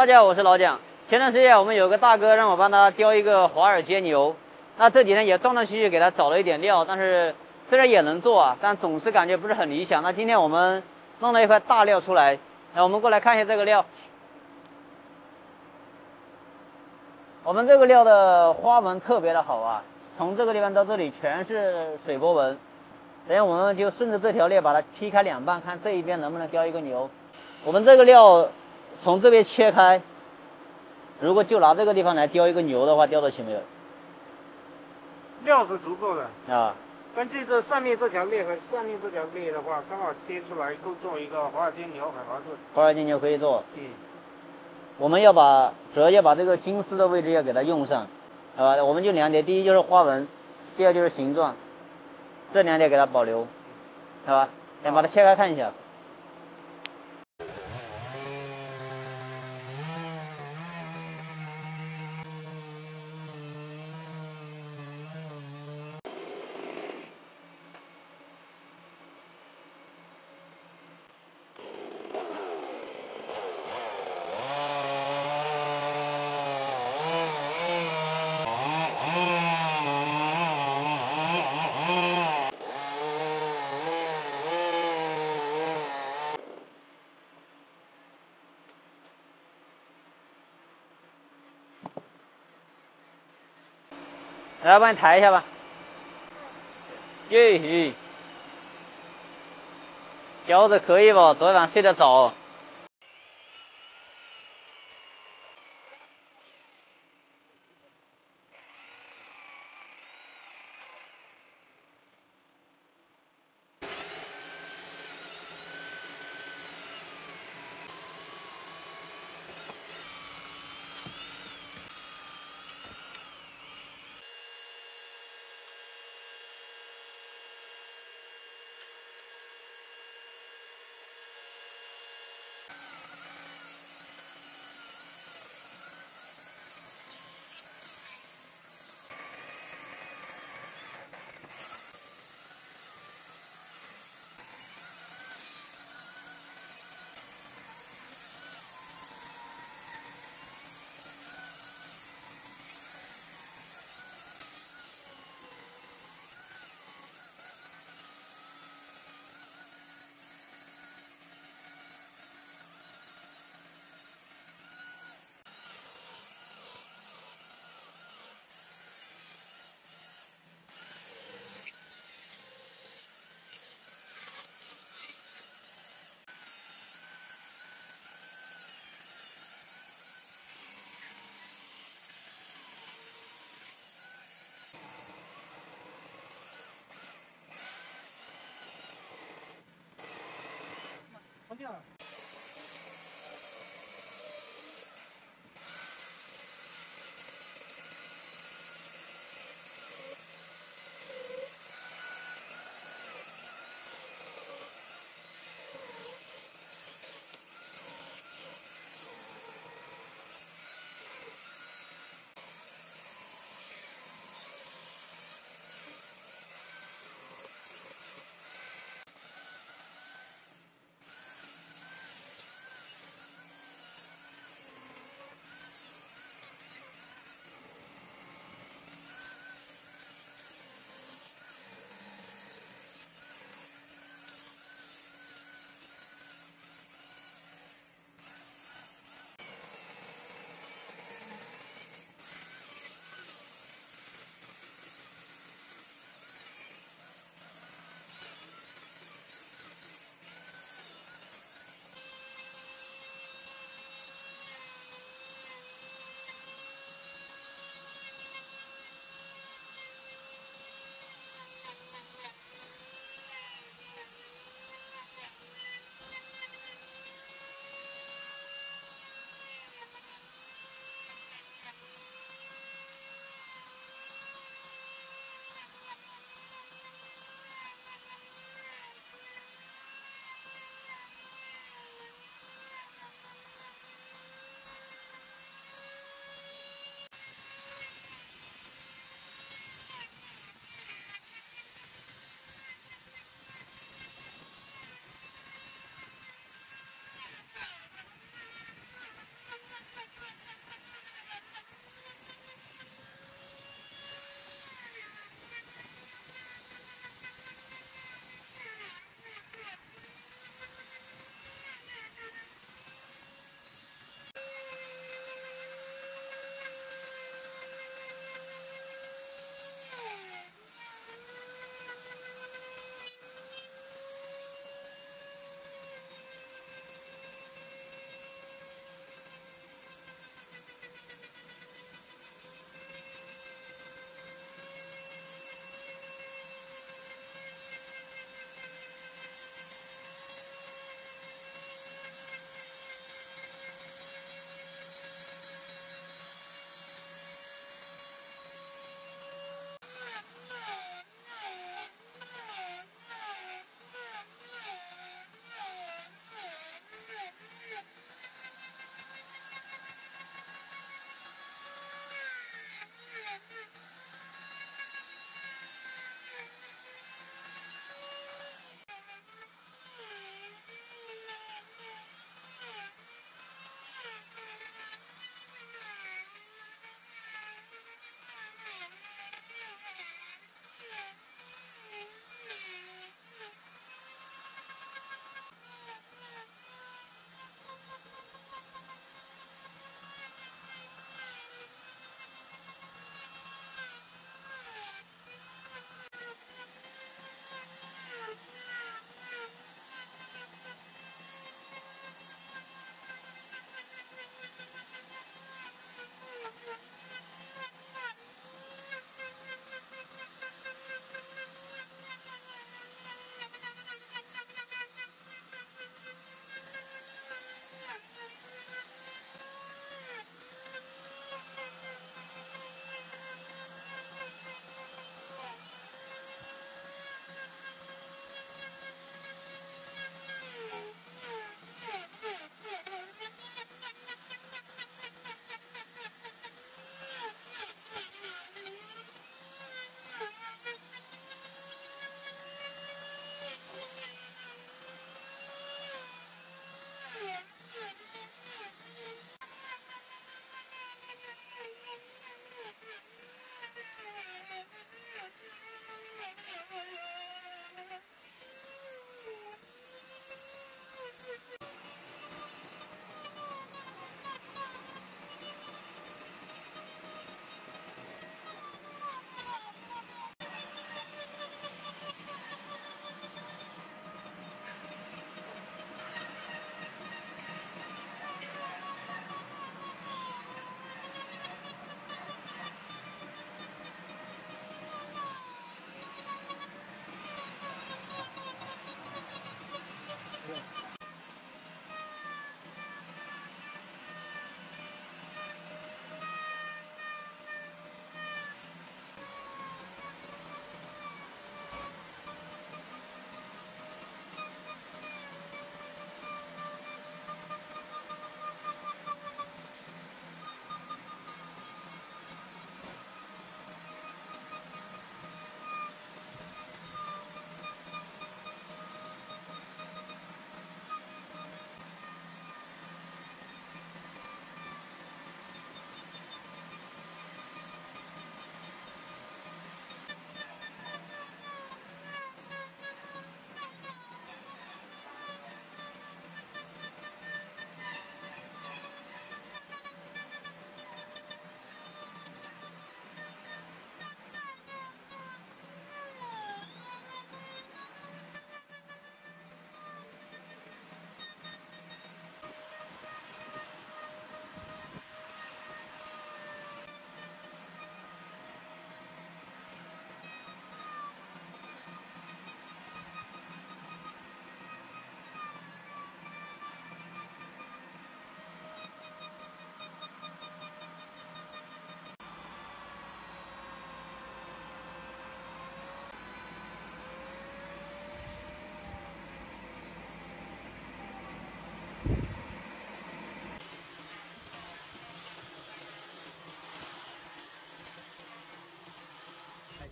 大家好，我是老蒋。前段时间我们有个大哥让我帮他雕一个华尔街牛，那这几天也断断续续给他找了一点料，但是虽然也能做啊，但总是感觉不是很理想。那今天我们弄了一块大料出来，我们过来看一下这个料。我们这个料的花纹特别的好啊，从这个地方到这里全是水波纹。等下我们就顺着这条裂把它劈开两半，看这一边能不能雕一个牛。我们这个料从这边切开，如果就拿这个地方来雕一个牛的话，雕得起没有？料是足够的啊，根据这上面这条裂和上面这条裂的话，刚好切出来够做一个华尔街牛，很好做。华尔街牛可以做。嗯，我们要把主要要把这个金丝的位置要给它用上，我们就两点，第一就是花纹，第二就是形状，这两点给它保留，好吧？先把它切开看一下。来，帮你抬一下吧。耶，小子可以吧？昨晚睡得早。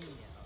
近一点。